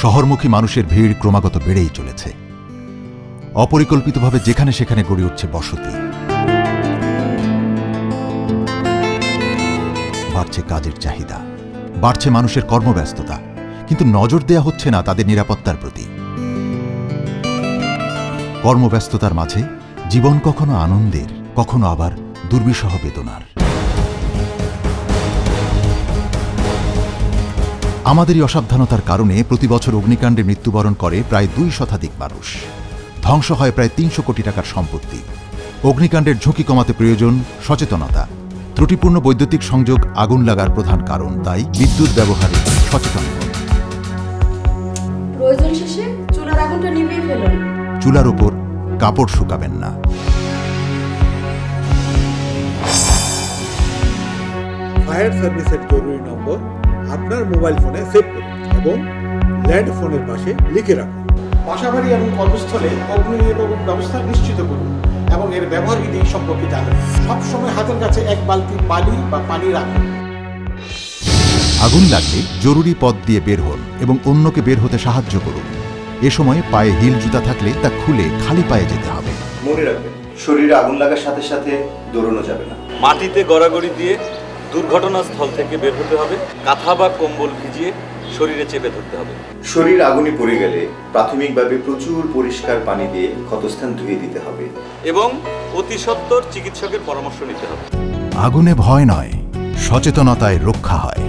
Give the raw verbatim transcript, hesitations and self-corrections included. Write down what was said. শহরমুখী মানুষের ভিড় ক্রমাগত বেড়েই চলেছে। অপরিকল্পিতভাবে যেখানে সেখানে গড়ে উঠছে বসতি, বাড়ছে কাজের চাহিদা, বাড়ছে মানুষের কর্মব্যস্ততা, কিন্তু নজর দেয়া হচ্ছে না তাদের নিরাপত্তার প্রতি। কর্মব্যস্ততার মাঝে জীবন কখনো আনন্দের, কখনো আবার দুর্বিষহ বেদনার। আমাদেরই অসাবধানতার কারণে প্রতি বছর অগ্নিকাণ্ডে মৃত্যুবরণ করে প্রায় দুই শতাধিক মানুষ, ধ্বংস হয় প্রায় তিনশো কোটি টাকার সম্পত্তি। অগ্নিকাণ্ডের ঝুঁকি কমাতে প্রয়োজন সচেতনতা। ত্রুটিপূর্ণ বৈদ্যুতিক সংযোগ আগুন লাগার প্রধান কারণ, তাই বিদ্যুৎ ব্যবহারে সচেতন। প্রয়োজন শেষে চুলার আগুনটা নিভিয়ে ফেলুন। চুলার উপর কাপড় শুকাবেন না। ফায়ার সার্ভিসের জরুরি নম্বর আপনার মোবাইল ফোনে সেভ করুন এবং ল্যান্ড ফোনের পাশে লিখে রাখুন। বাসাবাড়ি এবং কর্মস্থলে অগ্নি নির্বাপক ব্যবস্থা নিশ্চিত করুন এবং এর ব্যবহার বিধি সম্পর্কে জানুন। সবসময় হাতের কাছে এক বালতি বালি বা পানি রাখুন। আগুন লাগলে জরুরি পথ দিয়ে বের হন এবং অন্যকে বের হতে সাহায্য করুন। এ সময় পায়ে হিল জুতা থাকলে তা খুলে খালি পায়ে যেতে হবে। মনে রাখবেন, শরীরে আগুন লাগার সাথে সাথে দৌড়ানো যাবে না। মাটিতে গড়াগড়ি দিয়ে দুর্ঘটনাস্থল থেকে বের হতে হবে। কাঁথা বা কম্বল ভিজিয়ে শরীরে চেপে ধরতে হবে। শরীর আগুনে পড়ে গেলে প্রাথমিকভাবে প্রচুর পরিষ্কার পানি দিয়ে ক্ষতস্থান ধুয়ে দিতে হবে এবং অতি সত্বর চিকিৎসকের পরামর্শ নিতে হবে। আগুনে ভয় নয়, সচেতনতায় রক্ষা হয়।